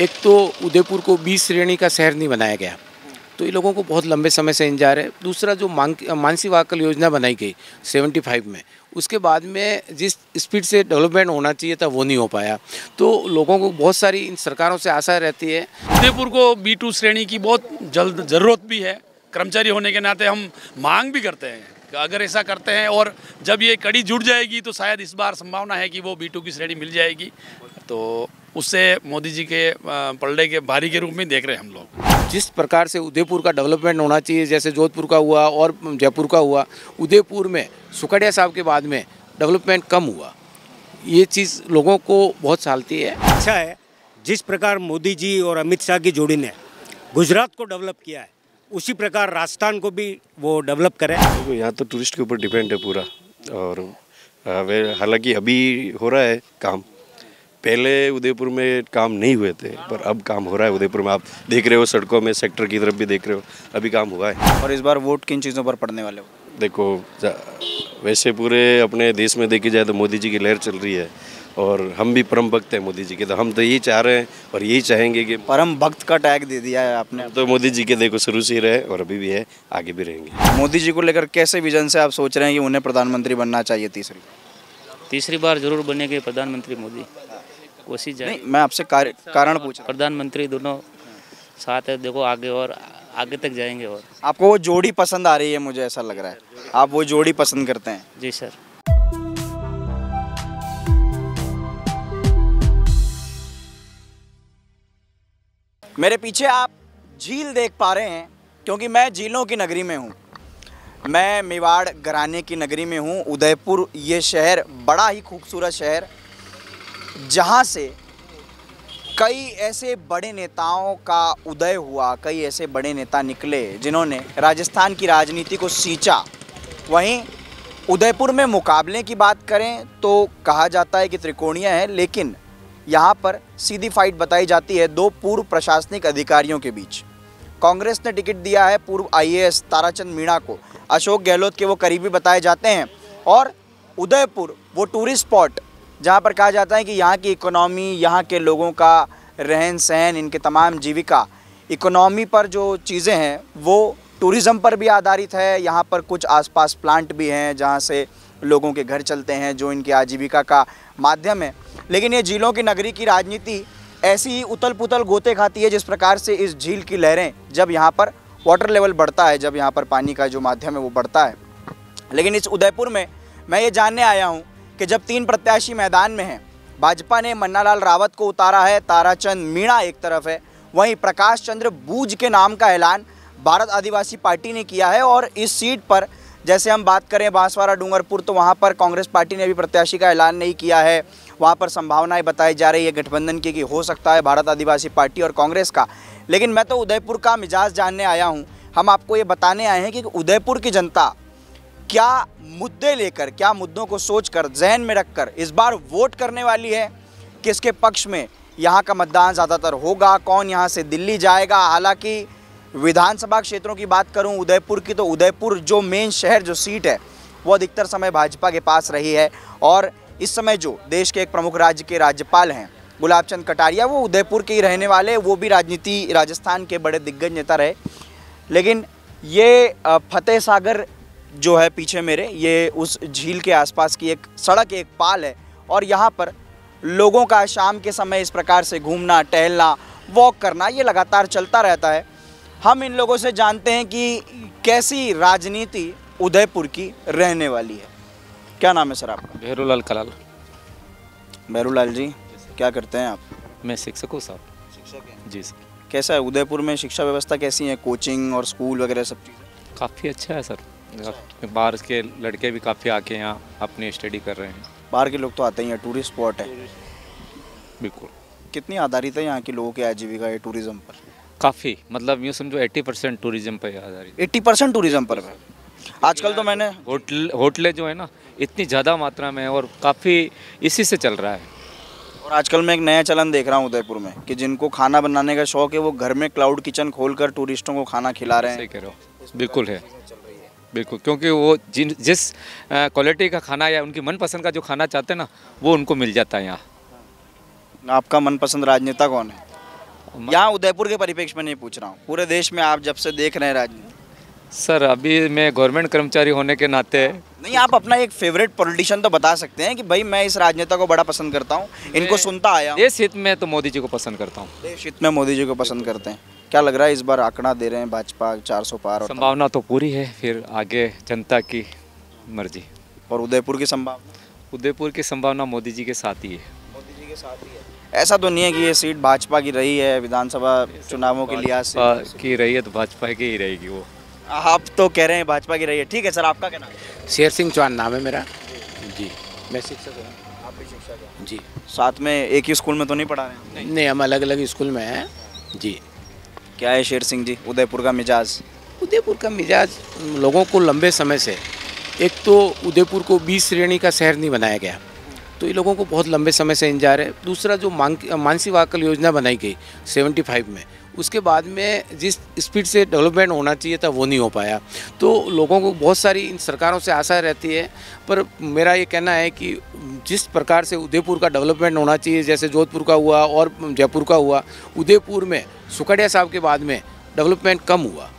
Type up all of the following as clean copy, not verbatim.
एक तो उदयपुर को 20 श्रेणी का शहर नहीं बनाया गया, तो ये लोगों को बहुत लंबे समय से इंतजार है। दूसरा जो मानसी वाकल योजना बनाई गई 75 में, उसके बाद में जिस स्पीड से डेवलपमेंट होना चाहिए था वो नहीं हो पाया, तो लोगों को बहुत सारी इन सरकारों से आशा रहती है। उदयपुर को B2 श्रेणी की बहुत जल्द ज़रूरत भी है, कर्मचारी होने के नाते हम मांग भी करते हैं अगर ऐसा करते हैं, और जब ये कड़ी जुड़ जाएगी तो शायद इस बार संभावना है कि वो B2 की श्रेणी मिल जाएगी, तो उससे मोदी जी के पलड़े के भारी के रूप में देख रहे हैं हम लोग। जिस प्रकार से उदयपुर का डेवलपमेंट होना चाहिए, जैसे जोधपुर का हुआ और जयपुर का हुआ, उदयपुर में सुकड़िया साहब के बाद में डेवलपमेंट कम हुआ, ये चीज़ लोगों को बहुत सालती है। अच्छा है जिस प्रकार मोदी जी और अमित शाह की जोड़ी ने गुजरात को डेवलप किया है, उसी प्रकार राजस्थान को भी वो डेवलप करें। यहाँ तो टूरिस्ट के ऊपर डिपेंड है पूरा, और हालांकि अभी हो रहा है काम, पहले उदयपुर में काम नहीं हुए थे पर अब काम हो रहा है उदयपुर में। आप देख रहे हो सड़कों में, सेक्टर की तरफ भी देख रहे हो, अभी काम हुआ है। और इस बार वोट किन चीज़ों पर पड़ने वाले हो? देखो वैसे पूरे अपने देश में देखी जाए तो मोदी जी की लहर चल रही है, और हम भी परम भक्त हैं मोदी जी के, तो हम तो यही चाह रहे हैं और यही चाहेंगे कि परम भक्त का टैग दे दिया है आपने तो मोदी जी के। देखो शुरू से ही रहे और अभी भी है, आगे भी रहेंगे। मोदी जी को लेकर कैसे विजन से आप सोच रहे हैं कि उन्हें प्रधानमंत्री बनना चाहिए? तीसरी बार जरूर बनेंगे प्रधानमंत्री मोदी, कोशिश जाए। मैं आपसे कारण पूछ, प्रधानमंत्री दोनों साथ है, देखो आगे और आगे तक जाएंगे। और आपको वो जोड़ी पसंद आ रही है, मुझे ऐसा लग रहा है आप वो जोड़ी पसंद करते हैं। जी सर। मेरे पीछे आप झील देख पा रहे हैं, क्योंकि मैं झीलों की नगरी में हूँ, मैं मेवाड़ घराने की नगरी में हूँ। उदयपुर ये शहर बड़ा ही खूबसूरत शहर, जहाँ से कई ऐसे बड़े नेताओं का उदय हुआ, कई ऐसे बड़े नेता निकले जिन्होंने राजस्थान की राजनीति को सींचा। वहीं उदयपुर में मुकाबले की बात करें तो कहा जाता है कि त्रिकोणीय है, लेकिन यहाँ पर सीधी फाइट बताई जाती है दो पूर्व प्रशासनिक अधिकारियों के बीच। कांग्रेस ने टिकट दिया है पूर्व IAS ताराचंद मीणा को, अशोक गहलोत के वो करीबी बताए जाते हैं, और उदयपुर वो टूरिस्ट स्पॉट जहाँ पर कहा जाता है कि यहाँ की इकोनॉमी, यहाँ के लोगों का रहन सहन, इनके तमाम जीविका, इकोनॉमी पर जो चीज़ें हैं वो टूरिज़्म पर भी आधारित है। यहाँ पर कुछ आसपास प्लांट भी हैं जहाँ से लोगों के घर चलते हैं, जो इनकी आजीविका का माध्यम है। लेकिन ये झीलों की नगरी की राजनीति ऐसी ही उतल पुतल गोते खाती है, जिस प्रकार से इस झील की लहरें, जब यहाँ पर वाटर लेवल बढ़ता है, जब यहाँ पर पानी का जो माध्यम है वो बढ़ता है। लेकिन इस उदयपुर में मैं ये जानने आया हूँ कि जब 3 प्रत्याशी मैदान में हैं, भाजपा ने मन्ना लाल रावत को उतारा है, ताराचंद मीणा एक तरफ है, वहीं प्रकाश चंद्र भूज के नाम का ऐलान भारत आदिवासी पार्टी ने किया है। और इस सीट पर जैसे हम बात करें बांसवाड़ा डूंगरपुर, तो वहाँ पर कांग्रेस पार्टी ने भी प्रत्याशी का ऐलान नहीं किया है। वहाँ पर संभावनाएं बताई जा रही है गठबंधन की कि हो सकता है भारत आदिवासी पार्टी और कांग्रेस का। लेकिन मैं तो उदयपुर का मिजाज जानने आया हूँ। हम आपको ये बताने आए हैं कि उदयपुर की जनता क्या मुद्दे लेकर, क्या मुद्दों को सोचकर, जहन में रखकर इस बार वोट करने वाली है, किसके पक्ष में यहाँ का मतदान ज़्यादातर होगा, कौन यहाँ से दिल्ली जाएगा। हालांकि विधानसभा क्षेत्रों की बात करूँ उदयपुर की, तो उदयपुर जो मेन शहर, जो सीट है, वो अधिकतर समय भाजपा के पास रही है। और इस समय जो देश के एक प्रमुख राज्य के राज्यपाल हैं गुलाबचंद कटारिया, वो उदयपुर के ही रहने वाले, वो भी राजनीति राजस्थान के बड़े दिग्गज नेता रहे। लेकिन ये फतेह सागर जो है पीछे मेरे, ये उस झील के आसपास की एक सड़क, एक पाल है, और यहाँ पर लोगों का शाम के समय इस प्रकार से घूमना, टहलना, वॉक करना, ये लगातार चलता रहता है। हम इन लोगों से जानते हैं कि कैसी राजनीति उदयपुर की रहने वाली है। क्या नाम है सर आपका? भैरूलाल कलाल। भैरूलाल जी, क्या करते हैं आप? मैं शिक्षक हूँ साहब। शिक्षक हैं जी सर। कैसा है उदयपुर में शिक्षा व्यवस्था, कैसी है? कोचिंग और स्कूल वगैरह सब चीज़ें? काफ़ी अच्छा है सर, बाहर के लड़के भी काफ़ी आके यहाँ अपनी स्टडी कर रहे हैं। बाहर के लोग तो आते हैं, टूरिस्ट स्पॉट है। बिल्कुल। कितनी आधारित है यहाँ के लोगों की आजीविका ये टूरिज्म पर? काफ़ी, मतलब यूँ समझो 80% टूरिज्म पर आधारित। 80% टूरिज्म पर है। आजकल तो मैंने होटलें जो है ना, इतनी ज़्यादा मात्रा में, और काफ़ी इसी से चल रहा है। और आजकल मैं एक नया चलन देख रहा हूँ उदयपुर में कि जिनको खाना बनाने का शौक है वो घर में क्लाउड किचन खोलकर टूरिस्टों को खाना खिला रहे हैं। सही कह रहे हो, बिल्कुल है, बिल्कुल। क्योंकि वो जिस क्वालिटी का खाना या उनकी मनपसंद का जो खाना चाहते हैं ना, वो उनको मिल जाता है यहाँ। आपका मनपसंद राजनेता कौन है? यहाँ उदयपुर के परिप्रेक्ष्य में नहीं पूछ रहा हूँ, पूरे देश में आप जब से देख रहे हैं राजनीति। सर अभी मैं गवर्नमेंट कर्मचारी होने के नाते नहीं, आप अपना एक फेवरेट पॉलिटिशियन तो बता सकते हैं कि भाई मैं इस राजनेता को बड़ा पसंद करता हूँ, इनको सुनता आया। देश हित में तो मोदी जी को पसंद करता हूँ। देश हित में मोदी जी को पसंद करते हैं। क्या लग रहा है इस बार आंकड़ा दे रहे हैं भाजपा 400 पार? संभावना तो पूरी है, फिर आगे जनता की मर्जी। और उदयपुर की संभावना? उदयपुर की संभावना मोदी जी के साथ ही है। मोदी जी के साथ ही है। ऐसा तो नहीं है कि ये सीट भाजपा की रही है विधानसभा चुनावों के लिहाज से? की रही है तो भाजपा की ही रहेगी वो। आप तो कह रहे हैं भाजपा की रही है, ठीक है। सर आपका क्या नाम है? शेर सिंह चौहान नाम है मेरा जी। मैं शिक्षक हूँ। आप भी शिक्षक हैं जी? साथ में एक ही स्कूल में तो नहीं पढ़ा रहे हैं? नहीं, हम अलग अलग स्कूल में हैं जी। क्या है शेर सिंह जी उदयपुर का मिजाज? उदयपुर का मिजाज लोगों को लंबे समय से, एक तो उदयपुर को 20 श्रेणी का शहर नहीं बनाया गया तो ये लोगों को बहुत लंबे समय से इंतजार है। दूसरा जो मानसी वाकल योजना बनाई गई 75 में, उसके बाद में जिस स्पीड से डेवलपमेंट होना चाहिए था वो नहीं हो पाया। तो लोगों को बहुत सारी इन सरकारों से आशा रहती है, पर मेरा ये कहना है कि जिस प्रकार से उदयपुर का डेवलपमेंट होना चाहिए, जैसे जोधपुर का हुआ और जयपुर का हुआ, उदयपुर में सुकड़िया साहब के बाद में डेवलपमेंट कम हुआ।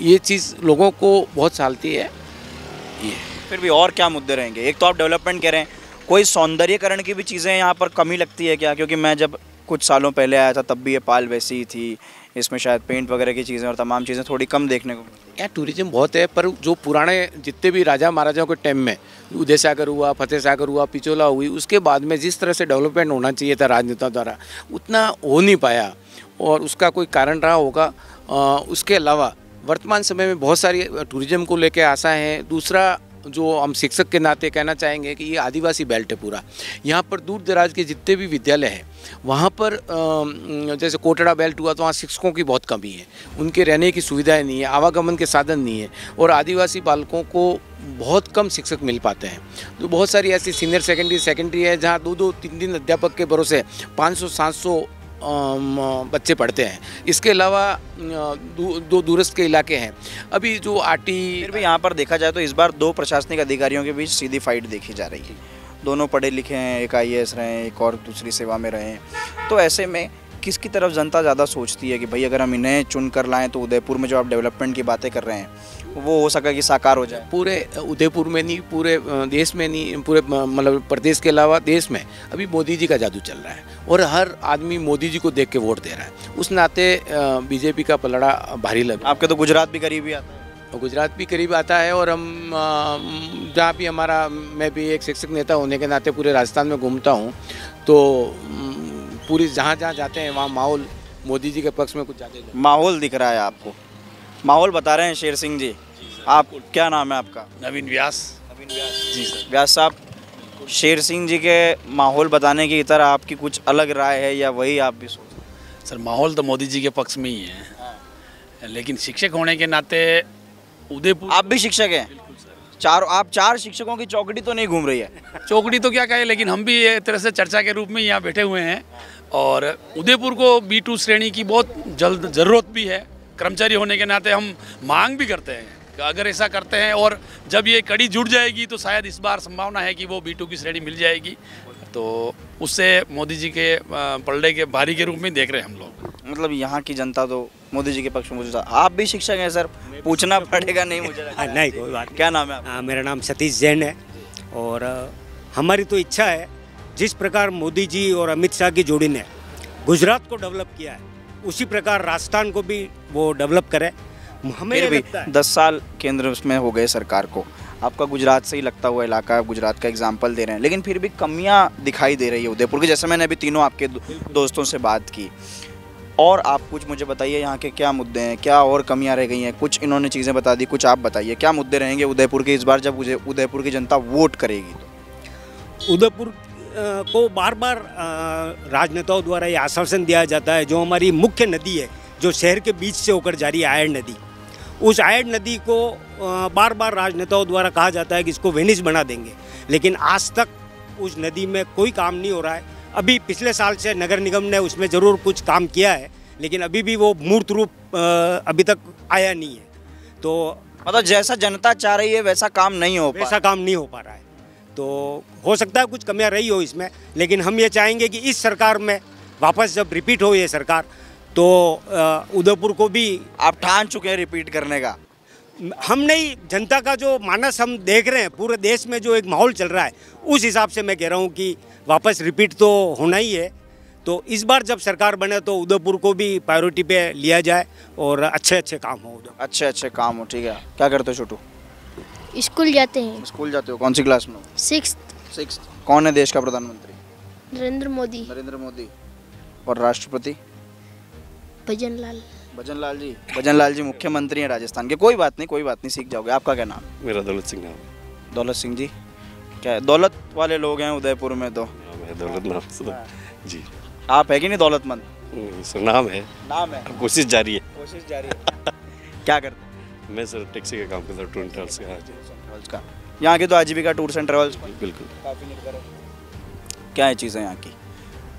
ये चीज़ लोगों को बहुत सालती है। ये फिर भी और क्या मुद्दे रहेंगे? एक तो आप डेवलपमेंट कह रहे हैं, कोई सौंदर्यकरण की भी चीज़ें यहाँ पर कमी लगती है क्या? क्योंकि मैं जब कुछ सालों पहले आया था तब भी ये पाल वैसी ही थी, इसमें शायद पेंट वगैरह की चीज़ें और तमाम चीज़ें थोड़ी कम देखने को मिलती हैं। यहाँ टूरिज्म बहुत है, पर जो पुराने जितने भी राजा महाराजाओं के टाइम में उदय सागर हुआ, फतेह सागर हुआ, पिछोला हुई, उसके बाद में जिस तरह से डेवलपमेंट होना चाहिए था राजनेताओं द्वारा उतना हो नहीं पाया और उसका कोई कारण रहा होगा। उसके अलावा वर्तमान समय में बहुत सारी टूरिज्म को लेकर आशा है। दूसरा जो हम शिक्षक के नाते कहना चाहेंगे कि ये आदिवासी बेल्ट है पूरा, यहाँ पर दूर दराज के जितने भी विद्यालय हैं वहाँ पर जैसे कोटड़ा बेल्ट हुआ तो वहाँ शिक्षकों की बहुत कमी है, उनके रहने की सुविधाएं नहीं है, आवागमन के साधन नहीं है और आदिवासी बालकों को बहुत कम शिक्षक मिल पाते हैं। तो बहुत सारी ऐसी सीनियर सेकेंडरी है जहाँ 2-3 अध्यापक के भरोसे 500-700 बच्चे पढ़ते हैं। इसके अलावा दो दूरस्थ के इलाके हैं। अभी जो आटी फिर भी यहाँ पर देखा जाए तो इस बार 2 प्रशासनिक अधिकारियों के बीच सीधी फाइट देखी जा रही है। दोनों पढ़े लिखे हैं, एक IAS रहे हैं, एक और दूसरी सेवा में रहे हैं। तो ऐसे में किसकी तरफ जनता ज़्यादा सोचती है कि भाई अगर हम इन्हें चुन कर लाएँ तो उदयपुर में जो आप डेवलपमेंट की बातें कर रहे हैं वो हो सका कि साकार हो जाए? पूरे उदयपुर में नहीं, पूरे देश में नहीं, पूरे मतलब प्रदेश के अलावा देश में अभी मोदी जी का जादू चल रहा है और हर आदमी मोदी जी को देख के वोट दे रहा है। उस नाते बीजेपी का पलड़ा भारी लग। आपके तो गुजरात भी करीब ही आता है? गुजरात भी करीब आता है और हम जहाँ भी हमारा, मैं भी एक शिक्षक नेता होने के नाते पूरे राजस्थान में घूमता हूँ तो पूरी जहाँ जाते हैं वहाँ माहौल मोदी जी के पक्ष में कुछ ज़्यादा माहौल दिख रहा है। आपको माहौल बता रहे हैं शेर सिंह जी। आप क्या नाम है आपका? नवीन व्यास। नवीन व्यास जी सर। व्यास साहब, शेर सिंह जी के माहौल बताने की तरह आपकी कुछ अलग राय है या वही आप भी सोच? सर माहौल तो मोदी जी के पक्ष में ही है, लेकिन शिक्षक होने के नाते उदयपुर। आप भी शिक्षक हैं? आप चार शिक्षकों की चौकड़ी तो नहीं घूम रही है? चौकड़ी तो क्या कहे, लेकिन हम भी एक तरह से चर्चा के रूप में यहाँ बैठे हुए हैं और उदयपुर को B2 श्रेणी की बहुत जल्द ज़रूरत भी है। कर्मचारी होने के नाते हम मांग भी करते हैं कि अगर ऐसा करते हैं और जब ये कड़ी जुड़ जाएगी तो शायद इस बार संभावना है कि वो B2 की श्रेणी मिल जाएगी, तो उससे मोदी जी के पलड़े के भारी के रूप में देख रहे हैं हम लोग। मतलब यहाँ की जनता तो मोदी जी के पक्ष में। मुझे आप भी शिक्षक हैं सर, पूछना पड़ेगा नहीं मुझे? नहीं कोई बात। क्या नाम है आपका? मेरा नाम सतीश जैन है और हमारी तो इच्छा है जिस प्रकार मोदी जी और अमित शाह की जोड़ी ने गुजरात को डेवलप किया है उसी प्रकार राजस्थान को भी वो डेवलप करे। हमें भी 10 साल केंद्र में हो गए सरकार को। आपका गुजरात से ही लगता हुआ इलाका है, गुजरात का एग्जाम्पल दे रहे हैं, लेकिन फिर भी कमियाँ दिखाई दे रही है उदयपुर की, जैसे मैंने अभी तीनों आपके दोस्तों से बात की। और आप कुछ मुझे बताइए यहाँ के क्या मुद्दे हैं, क्या और कमियाँ रह गई हैं? कुछ इन्होंने चीज़ें बता दी, कुछ आप बताइए क्या मुद्दे रहेंगे उदयपुर के इस बार जब उदयपुर की जनता वोट करेगी तो? उदयपुर को बार बार राजनेताओं द्वारा ये आश्वासन दिया जाता है, जो हमारी मुख्य नदी है जो शहर के बीच से होकर जा रही है आयर नदी, उस आयर नदी को बार बार राजनेताओं द्वारा कहा जाता है कि इसको वेनिस बना देंगे, लेकिन आज तक उस नदी में कोई काम नहीं हो रहा है। अभी पिछले साल से नगर निगम ने उसमें ज़रूर कुछ काम किया है, लेकिन अभी भी वो मूर्त रूप अभी तक आया नहीं है। तो मतलब जैसा जनता चाह रही है वैसा काम नहीं हो पा, वैसा काम नहीं हो पा रहा है। तो हो सकता है कुछ कमियां रही हो इसमें, लेकिन हम ये चाहेंगे कि इस सरकार में वापस जब रिपीट हो ये सरकार तो उदयपुर को भी आप ठान चुके हैं रिपीट करने का। हम नहीं, जनता का जो मानस हम देख रहे हैं पूरे देश में जो एक माहौल चल रहा है उस हिसाब से मैं कह रहा हूं कि वापस रिपीट तो होना ही है। तो इस बार जब सरकार बने तो उदयपुर को भी प्रायोरिटी पे लिया जाए और अच्छे-अच्छे काम हो उधर। अच्छे-अच्छे काम हो, ठीक है। क्या करते हो छोटू? स्कूल जाते हैं। स्कूल जाते हो, कौन सी क्लास में हो? सिक्स्थ। कौन है देश का प्रधानमंत्री? नरेंद्र मोदी। और राष्ट्रपति? भजनलाल जी। भजनलाल जी मुख्यमंत्री हैं राजस्थान के। कोई बात नहीं, कोई बात नहीं, सीख जाओगे। आपका क्या नाम? मेरा दौलत सिंह जी। क्या है? दौलत वाले लोग हैं उदयपुर में तो। दौलत जी आप है कि नहीं दौलतमंद? नाम है। कोशिश जारी है। क्या करते? मैं सर टैक्सी का काम करता हूँ, टूर एंड ट्रेवल्स का। यहाँ के तो आजीविका टूर्स एंड ट्रेवल्स। बिल्कुल। क्या है चीज़ें यहाँ की?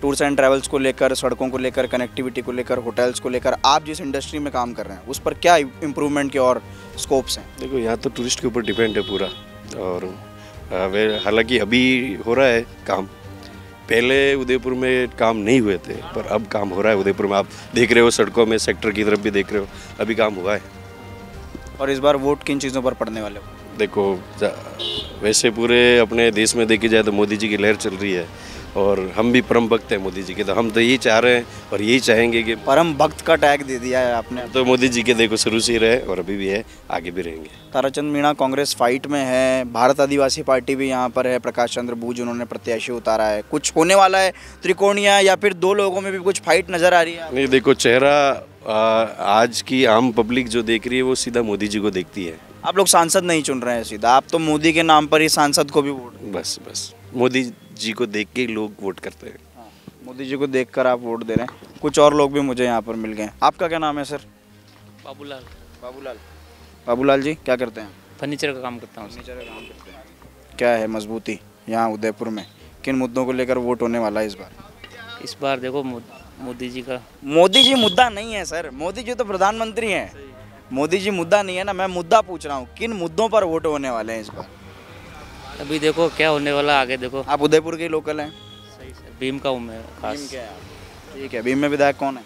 टूर्स एंड ट्रेवल्स को लेकर, सड़कों को लेकर, कनेक्टिविटी को लेकर, होटल्स को लेकर, आप जिस इंडस्ट्री में काम कर रहे हैं उस पर क्या इम्प्रूवमेंट के और स्कोप्स हैं? देखो यहाँ तो टूरिस्ट के ऊपर डिपेंड है पूरा, और हालांकि अभी हो रहा है काम, पहले उदयपुर में काम नहीं हुए थे पर अब काम हो रहा है उदयपुर में। आप देख रहे हो सड़कों में, सेक्टर की तरफ भी देख रहे हो, अभी काम हुआ है। और इस बार वोट किन चीज़ों पर पड़ने वाले हो? देखो वैसे पूरे अपने देश में देखी जाए तो मोदी जी की लहर चल रही है और हम भी परम भक्त हैं मोदी जी के, तो हम तो यही चाह रहे हैं और यही चाहेंगे कि परम भक्त का टैग दे दिया है आपने तो मोदी जी के। देखो शुरू से ही रहे और अभी भी है, आगे भी रहेंगे। ताराचंद मीणा कांग्रेस फाइट में है, भारत आदिवासी पार्टी भी यहाँ पर है, प्रकाश चंद्र भूज उन्होंने प्रत्याशी उतारा है। कुछ होने वाला है त्रिकोणीय या फिर दो लोगों में भी कुछ फाइट नजर आ रही है? नहीं देखो, चेहरा आज की आम पब्लिक जो देख रही है वो सीधा मोदी जी को देखती है। आप लोग सांसद नहीं चुन रहे हैं सीधा, आप तो मोदी के नाम पर ही सांसद को भी वोट। बस मोदी जी को देख के लोग वोट करते हैं। मोदी जी को देखकर आप वोट दे रहे हैं। कुछ और लोग भी मुझे यहाँ पर मिल गए। आपका क्या नाम है सर? बाबूलाल जी। क्या करते हैं? फर्नीचर का काम करता हूँ। क्या है मजबूती यहाँ उदयपुर में? किन मुद्दों को लेकर वोट होने वाला है इस बार? देखो मोदी जी का। मोदी जी मुद्दा नहीं है सर, मोदी जी तो प्रधानमंत्री हैं। मोदी जी मुद्दा नहीं है ना, मैं मुद्दा पूछ रहा हूँ, किन मुद्दों पर वोट होने वाले हैं इस बार? अभी देखो क्या होने वाला आगे। देखो आप उदयपुर के लोकल हैं? सही सर, भीम का हूँ मैं खास। ठीक है, भीम में विधायक कौन है?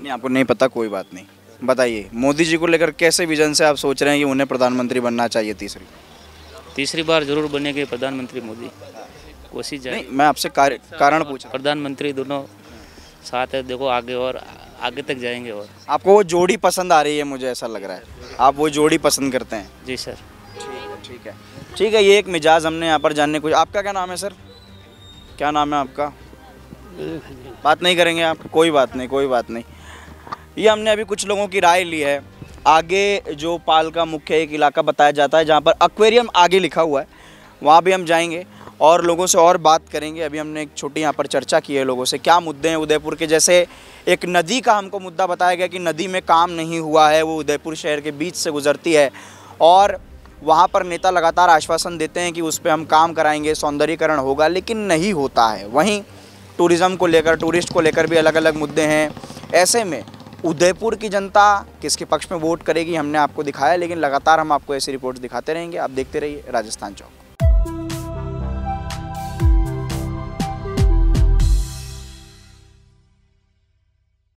नहीं आपको नहीं पता, कोई बात नहीं। बताइए मोदी जी को लेकर कैसे विजन से आप सोच रहे हैं कि उन्हें प्रधानमंत्री बनना चाहिए? तीसरी बार जरूर बनेंगे प्रधानमंत्री मोदी, कोशिश। नहीं मैं आपसे कारण पूछ, प्रधानमंत्री दोनों साथ है, देखो आगे और आगे तक जाएंगे। और आपको वो जोड़ी पसंद आ रही है, मुझे ऐसा लग रहा है आप वो जोड़ी पसंद करते हैं। जी सर, ठीक है। ये एक मिजाज हमने यहाँ पर जानने को। आपका क्या नाम है सर? क्या नाम है आपका? बात नहीं करेंगे आप? कोई बात नहीं। ये हमने अभी कुछ लोगों की राय ली है। आगे जो पाल का मुख्य एक इलाका बताया जाता है जहाँ पर एक्वेरियम आगे लिखा हुआ है, वहाँ भी हम जाएंगे और लोगों से और बात करेंगे। अभी हमने एक छोटी यहाँ पर चर्चा की है लोगों से, क्या मुद्दे हैं उदयपुर के। जैसे एक नदी का हमको मुद्दा बताया गया कि नदी में काम नहीं हुआ है, वो उदयपुर शहर के बीच से गुजरती है और वहाँ पर नेता लगातार आश्वासन देते हैं कि उस पर हम काम कराएंगे, सौंदर्यीकरण होगा, लेकिन नहीं होता है। वहीं टूरिज़्म को लेकर, टूरिस्ट को लेकर भी अलग अलग मुद्दे हैं। ऐसे में उदयपुर की जनता किसके पक्ष में वोट करेगी हमने आपको दिखाया, लेकिन लगातार हम आपको ऐसी रिपोर्ट्स दिखाते रहेंगे। आप देखते रहिए राजस्थान चौक।